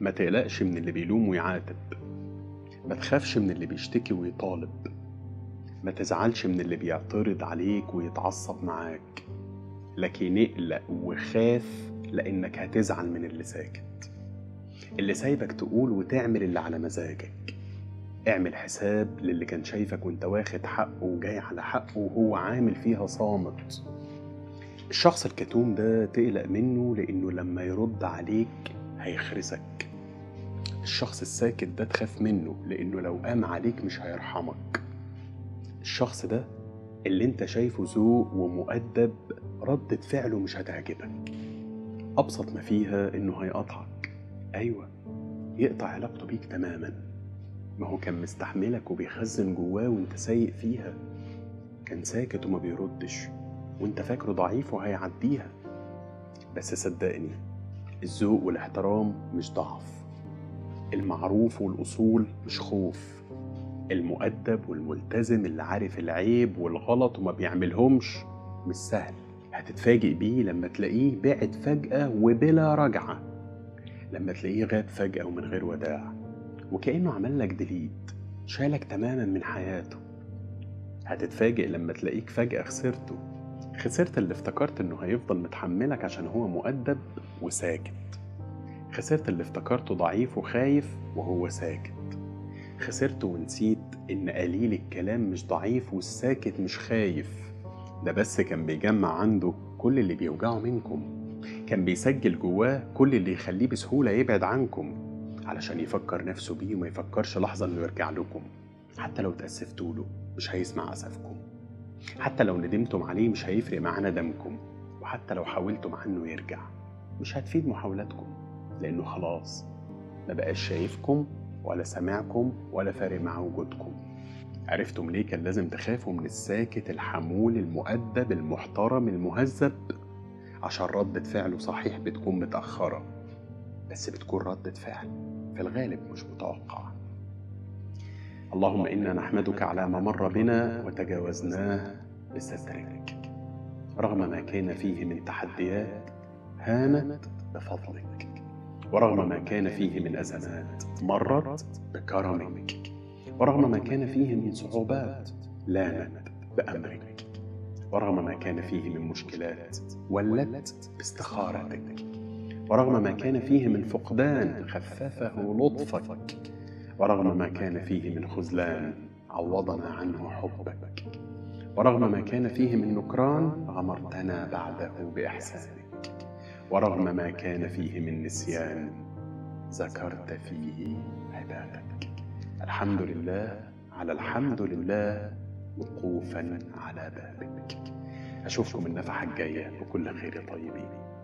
ما تقلقش من اللي بيلوم ويعاتب، ما تخافش من اللي بيشتكي ويطالب، ما تزعلش من اللي بيعترض عليك ويتعصب معاك، لكن اقلق وخاف لانك هتزعل من اللي ساكت، اللي سايبك تقول وتعمل اللي على مزاجك. اعمل حساب للي كان شايفك وانت واخد حقه وجاي على حقه وهو عامل فيها صامت. الشخص الكتوم ده تقلق منه لانه لما يرد عليك هيخرسك. الشخص الساكت ده تخاف منه لانه لو قام عليك مش هيرحمك. الشخص ده اللي انت شايفه ذوق ومؤدب ردة فعله مش هتعجبك، ابسط ما فيها انه هيقطعك. ايوه، يقطع علاقته بيك تماما. ما هو كان مستحملك وبيخزن جواه وانت سايق فيها، كان ساكت وما بيردش وانت فاكره ضعيف وهيعديها. بس صدقني، الذوق والاحترام مش ضعف، المعروف والاصول مش خوف، المؤدب والملتزم اللي عارف العيب والغلط وما بيعملهمش مش سهل. هتتفاجئ بيه لما تلاقيه بعد فجأة وبلا رجعة، لما تلاقيه غاب فجأة ومن غير وداع، وكأنه عمل لك ديليت، شالك تماما من حياته. هتتفاجئ لما تلاقيك فجأة خسرته، خسرت اللي افتكرت انه هيفضل متحملك عشان هو مؤدب وساكت، خسرت اللي افتكرته ضعيف وخايف وهو ساكت، خسرت ونسيت ان قليل الكلام مش ضعيف والساكت مش خايف، ده بس كان بيجمع عنده كل اللي بيوجعه منكم، كان بيسجل جواه كل اللي يخليه بسهولة يبعد عنكم علشان يفكر نفسه بيه وما يفكرش لحظة انه يرجع لكم. حتى لو تأسفتوا له مش هيسمع أسفكم، حتى لو ندمتم عليه مش هيفرق مع ندمكم، وحتى لو حاولتم عنه يرجع مش هتفيد محاولاتكم، لأنه خلاص ما بقاش شايفكم ولا سامعكم ولا فارق مع وجودكم. عرفتم ليه كان لازم تخافوا من الساكت الحمول المؤدب المحترم المهذب؟ عشان ردة فعله صحيح بتكون متأخرة، بس بتكون ردة فعل في الغالب مش متوقعة. اللهم إنا نحمدك على ما مر بنا وتجاوزناه بسترك، رغم ما كان فيه من تحديات هانت بفضلك، ورغم ما كان فيه من أزمات مرت بكرمك، ورغم ما كان فيه من صعوبات لانت بأمرك، ورغم ما كان فيه من مشكلات ولت باستخارتك، ورغم ما كان فيه من فقدان خففه لطفك، ورغم ما كان فيه من خذلان عوضنا عنه حبك، ورغم ما كان فيه من نكران غمرتنا بعده بإحسانك، ورغم ما كان فيه من نسيان ذكرت فيه عبادتك. الحمد لله على الحمد لله، وقوفا على بابك. أشوفكم النفحة الجاية بكل خير طيبين.